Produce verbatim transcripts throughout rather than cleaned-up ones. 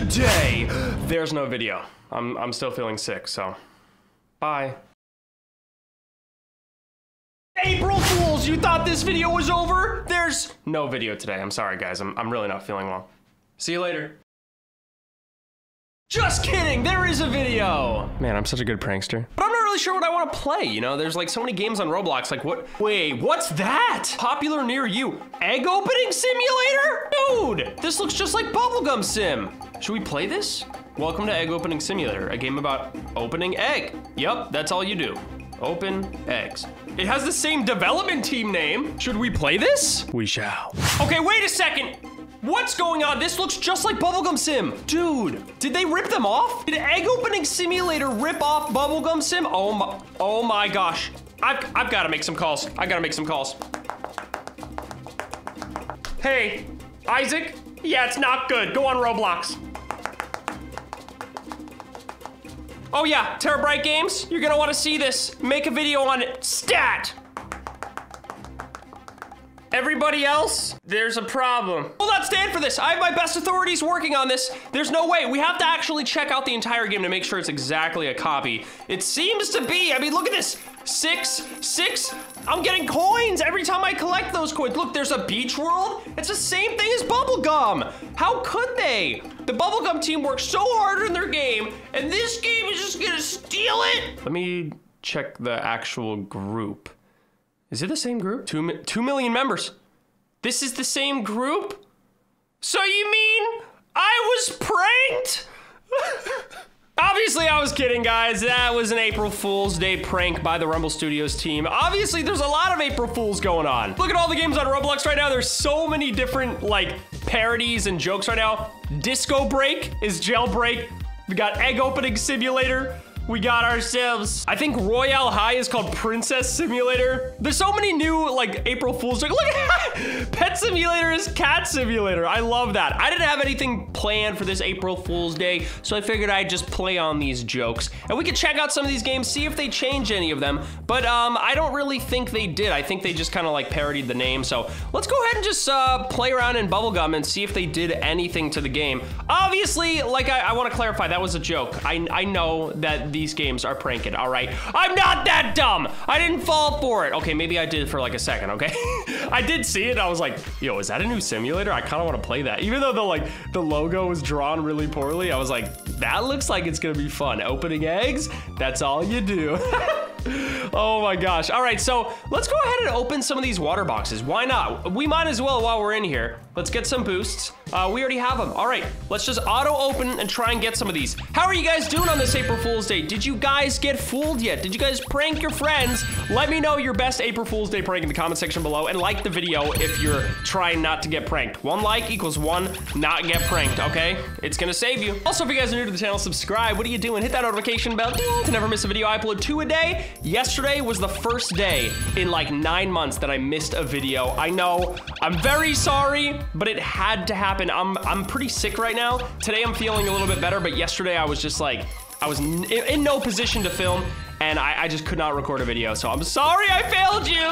today. There's no video. I'm, I'm still feeling sick, so bye. April Fools, you thought this video was over? There's no video today. I'm sorry, guys. I'm, I'm really not feeling well. See you later. Just kidding, there is a video. Man, I'm such a good prankster. But I'm not really sure what I want to play, you know? There's like so many games on Roblox, like what? Wait, what's that? Popular near you. Egg Opening Simulator? Dude, this looks just like Bubblegum Sim. Should we play this? Welcome to Egg Opening Simulator, a game about opening egg. Yep, that's all you do. Open eggs. It has the same development team name. Should we play this? We shall. Okay, wait a second. What's going on? This looks just like Bubblegum Sim. Dude, did they rip them off? Did Egg Opening Simulator rip off Bubblegum Sim? Oh my, oh my gosh. I've, I've gotta make some calls. I gotta make some calls. Hey, Isaac? Yeah, it's not good. Go on Roblox. Oh yeah, TeraBrite Games, you're gonna wanna see this. Make a video on it. Stat! Everybody else, there's a problem. We'll not stand for this. I have my best authorities working on this. There's no way. We have to actually check out the entire game to make sure it's exactly a copy. It seems to be. I mean, look at this. Six, six. I'm getting coins every time I collect those coins. Look, there's a beach world. It's the same thing as Bubblegum. How could they? The Bubblegum team worked so hard in their game, and this game is just gonna steal it. Let me check the actual group. Is it the same group? Two, mi two million members. This is the same group? So you mean I was pranked? Obviously I was kidding, guys. That was an April Fool's Day prank by the Rumble Studios team. Obviously there's a lot of April Fools going on. Look at all the games on Roblox right now. There's so many different like parodies and jokes right now. Disco Break is Jailbreak. We got Egg Opening Simulator. We got ourselves. I think Royale High is called Princess Simulator. There's so many new like April Fools. Like, look at that. Pet Simulator is Cat Simulator. I love that. I didn't have anything planned for this April Fool's Day, so I figured I'd just play on these jokes. And we could check out some of these games, see if they change any of them. But um, I don't really think they did. I think they just kind of like parodied the name. So let's go ahead and just uh, play around in Bubblegum and see if they did anything to the game. Obviously, like I, I want to clarify, that was a joke. I, I know that these games are pranking, all right? I'm not that dumb. I didn't fall for it. Okay, maybe I did for like a second, okay? I did see it. I was like, yo, is that a new simulator? I kind of want to play that. Even though the like the logo was drawn really poorly, I was like, that looks like it's gonna be fun. Opening eggs, that's all you do. Oh my gosh. All right, so let's go ahead and open some of these water boxes. Why not? We might as well while we're in here. Let's get some boosts. Uh, we already have them. All right, let's just auto open and try and get some of these. How are you guys doing on this April Fool's Day? Did you guys get fooled yet? Did you guys prank your friends? Let me know your best April Fool's Day prank in the comment section below, and like the video if you're trying not to get pranked. One like equals one not get pranked, okay? It's gonna save you. Also, if you guys are new to the channel, subscribe. What are you doing? Hit that notification bell to never miss a video. I upload two a day. Yesterday was the first day in like nine months that I missed a video. I know, I'm very sorry, but it had to happen. I'm, I'm pretty sick right now. Today I'm feeling a little bit better, but yesterday I was just like, I was in, in no position to film, and I, I just could not record a video, so I'm sorry I failed you.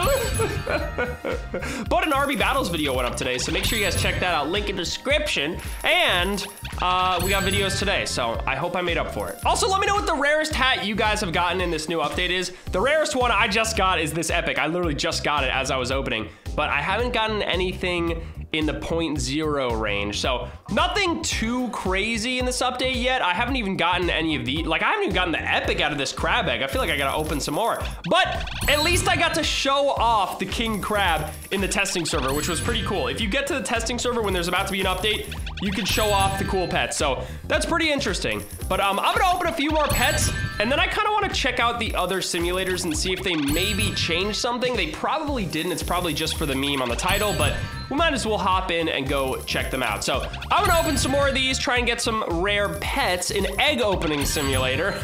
But an R B Battles video went up today, so make sure you guys check that out. Link in description. And uh, we got videos today, so I hope I made up for it. Also, let me know what the rarest hat you guys have gotten in this new update is. The rarest one I just got is this epic. I literally just got it as I was opening, but I haven't gotten anything in the point zero range. So nothing too crazy in this update yet. I haven't even gotten any of the, like I haven't even gotten the epic out of this crab egg. I feel like I gotta open some more, but at least I got to show off the king crab in the testing server, which was pretty cool. If you get to the testing server when there's about to be an update, you can show off the cool pets. So that's pretty interesting. But um, I'm gonna open a few more pets, and then I kinda wanna check out the other simulators and see if they maybe changed something. They probably didn't, it's probably just for the meme on the title, but we might as well hop in and go check them out. So I'm gonna open some more of these, try and get some rare pets in Egg Opening Simulator.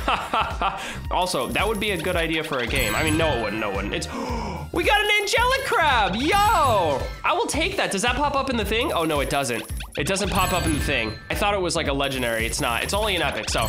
Also, that would be a good idea for a game. I mean, no it wouldn't, no it wouldn't. It's, we got an angelic crab, yo! I will take that. Does that pop up in the thing? Oh no, it doesn't. It doesn't pop up in the thing. I thought it was like a legendary. It's not. It's only an epic, so.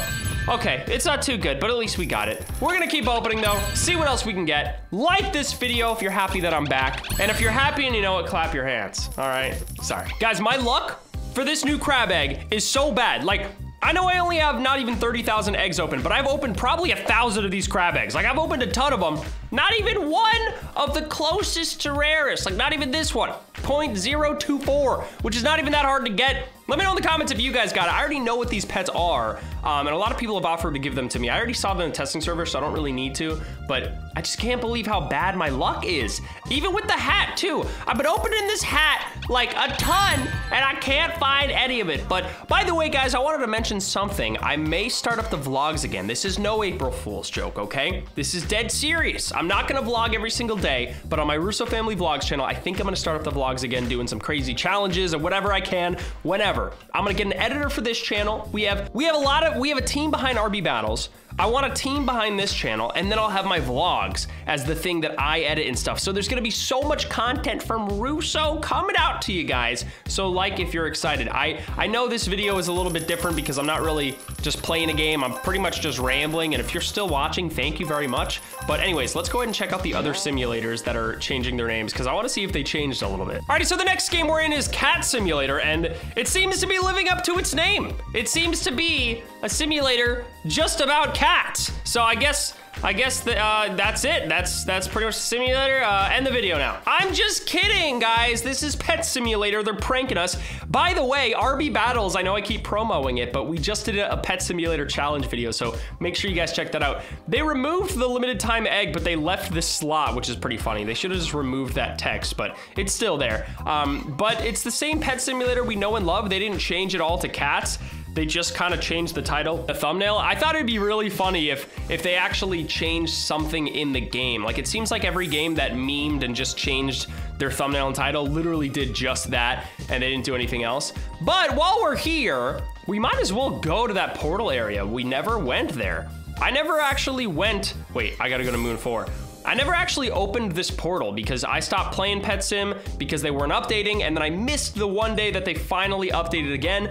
Okay, it's not too good, but at least we got it. We're gonna keep opening though, see what else we can get. Like this video if you're happy that I'm back. And if you're happy and you know it, clap your hands. All right, sorry. Guys, my luck for this new crab egg is so bad. Like, I know I only have not even thirty thousand eggs open, but I've opened probably a thousand of these crab eggs. Like, I've opened a ton of them. Not even one of the closest to rarest. Like, not even this one. zero point zero two four, which is not even that hard to get. Let me know in the comments if you guys got it. I already know what these pets are, um, and a lot of people have offered to give them to me. I already saw them in the testing server, so I don't really need to, but I just can't believe how bad my luck is. Even with the hat, too. I've been opening this hat like a ton, and I can't find any of it. But by the way, guys, I wanted to mention something. I may start up the vlogs again. This is no April Fool's joke, okay? This is dead serious. I'm not gonna vlog every single day, but on my Russo Family Vlogs channel, I think I'm gonna start up the vlogs again, doing some crazy challenges or whatever I can, whenever. I'm gonna get an editor for this channel. We have we have a lot of we have a team behind R B Battles. I want a team behind this channel, and then I'll have my vlogs as the thing that I edit and stuff. So there's gonna be so much content from Russo coming out to you guys. So like, if you're excited, I I know this video is a little bit different because I'm not really just playing a game. I'm pretty much just rambling. And if you're still watching, thank you very much. But anyways, let's go ahead and check out the other simulators that are changing their names because I want to see if they changed a little bit. Alrighty, so the next game we're in is Cat Simulator, and it seems to be living up to its name. It seems to be a simulator just about cats. Cats. So I guess I guess the, uh, that's it. That's that's pretty much the simulator. Uh, end the video now. I'm just kidding, guys. This is Pet Simulator. They're pranking us. By the way, R B Battles, I know I keep promoting it, but we just did a Pet Simulator challenge video, so make sure you guys check that out. They removed the limited time egg, but they left this slot, which is pretty funny. They should have just removed that text, but it's still there. Um, but it's the same Pet Simulator we know and love. They didn't change it all to cats. They just kind of changed the title, the thumbnail. I thought it'd be really funny if if they actually changed something in the game. Like, it seems like every game that memed and just changed their thumbnail and title literally did just that, and they didn't do anything else. But while we're here, we might as well go to that portal area. We never went there. I never actually went, wait, I gotta go to Moon four. I never actually opened this portal because I stopped playing Pet Sim because they weren't updating, and then I missed the one day that they finally updated again.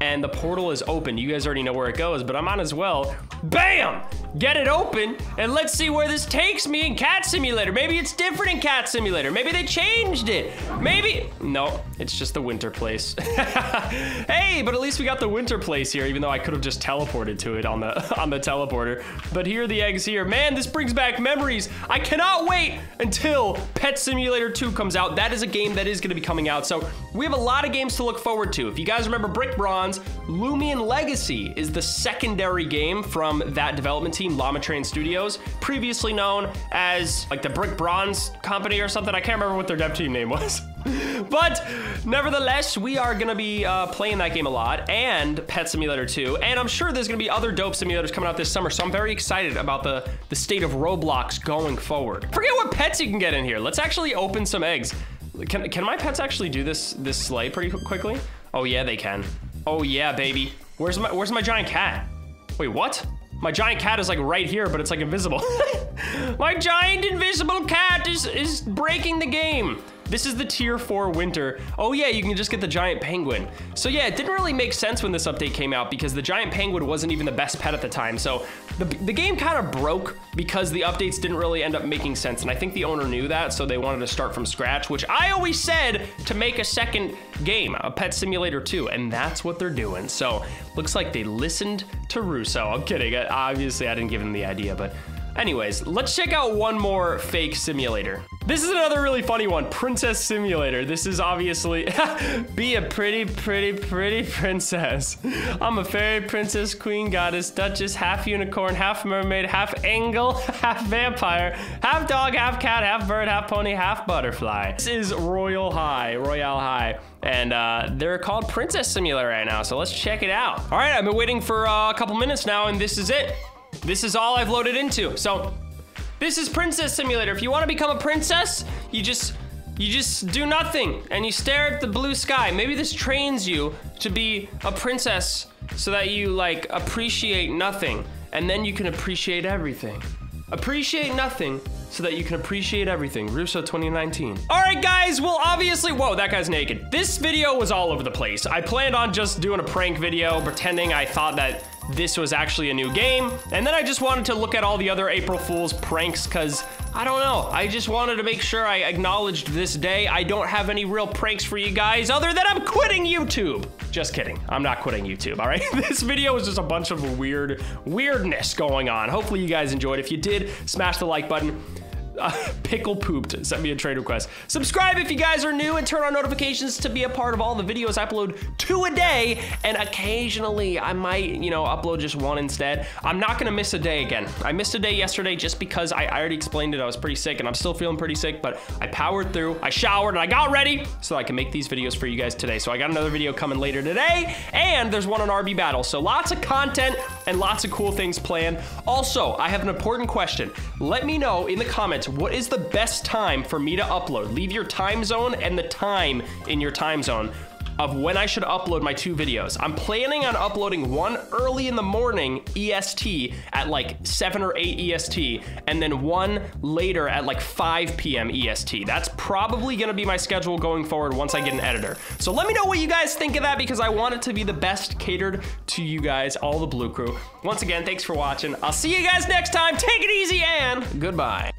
And the portal is open. You guys already know where it goes, but I might as well, bam, get it open, and let's see where this takes me in Cat Simulator. Maybe it's different in Cat Simulator. Maybe they changed it. Maybe, no, it's just the winter place. Hey, but at least we got the winter place here, even though I could have just teleported to it on the, on the teleporter. But here are the eggs here. Man, this brings back memories. I cannot wait until Pet Simulator two comes out. That is a game that is gonna be coming out. So we have a lot of games to look forward to. If you guys remember Brick Bronze, Lumion Legacy is the secondary game from that development team, Lama Train Studios, previously known as like the Brick Bronze company or something. I can't remember what their dev team name was. But nevertheless, we are gonna be uh, playing that game a lot, and Pet Simulator two, and I'm sure there's gonna be other dope simulators coming out this summer, so I'm very excited about the, the state of Roblox going forward. Forget what pets you can get in here. Let's actually open some eggs. Can, can my pets actually do this, this sleigh pretty quickly? Oh yeah, they can. Oh yeah, baby. Where's my where's my giant cat? Wait, what? My giant cat is like right here, but it's like invisible. My giant invisible cat is is breaking the game. This is the tier four winter. Oh yeah, you can just get the giant penguin. So yeah, it didn't really make sense when this update came out because the giant penguin wasn't even the best pet at the time. So the, the game kind of broke because the updates didn't really end up making sense. And I think the owner knew that, so they wanted to start from scratch, which I always said to make a second game, a Pet Simulator two, and that's what they're doing. So looks like they listened to Russo. I'm kidding, I, obviously I didn't give him the idea, but anyways, let's check out one more fake simulator. This is another really funny one, Princess Simulator. This is obviously, be a pretty, pretty, pretty princess. I'm a fairy princess, queen, goddess, duchess, half unicorn, half mermaid, half angel, half vampire, half dog, half cat, half bird, half pony, half butterfly. This is Royale High, Royale High. And uh, they're called Princess Simulator right now, so let's check it out. All right, I've been waiting for uh, a couple minutes now, and this is it. This is all I've loaded into, so. This is Princess Simulator. If you want to become a princess, you just you just do nothing and you stare at the blue sky. Maybe this trains you to be a princess so that you like appreciate nothing and then you can appreciate everything. Appreciate nothing so that you can appreciate everything. Russo twenty nineteen. All right, guys, well, obviously, whoa, that guy's naked. This video was all over the place. I planned on just doing a prank video, pretending I thought that this was actually a new game. And then I just wanted to look at all the other April Fool's pranks because I don't know. I just wanted to make sure I acknowledged this day. I don't have any real pranks for you guys other than I'm quitting YouTube. Just kidding. I'm not quitting YouTube, all right? This video is just a bunch of weird weirdness going on. Hopefully you guys enjoyed. If you did, smash the like button. Uh, pickle pooped sent me a trade request. Subscribe if you guys are new and turn on notifications to be a part of all the videos I upload, two a day, and occasionally I might, you know, upload just one instead. I'm not gonna miss a day again. I missed a day yesterday just because I, I already explained it. I was pretty sick and I'm still feeling pretty sick, but I powered through, I showered, and I got ready so I can make these videos for you guys today. So I got another video coming later today, and there's one on R B Battles. So lots of content and lots of cool things planned. Also, I have an important question. Let me know in the comments, what is the best time for me to upload? Leave your time zone and the time in your time zone of when I should upload my two videos. I'm planning on uploading one early in the morning E S T at like seven or eight E S T, and then one later at like five P M E S T. That's probably gonna be my schedule going forward once I get an editor. So let me know what you guys think of that, because I want it to be the best catered to you guys, all the Blue Crew. Once again, thanks for watching. I'll see you guys next time. Take it easy and goodbye.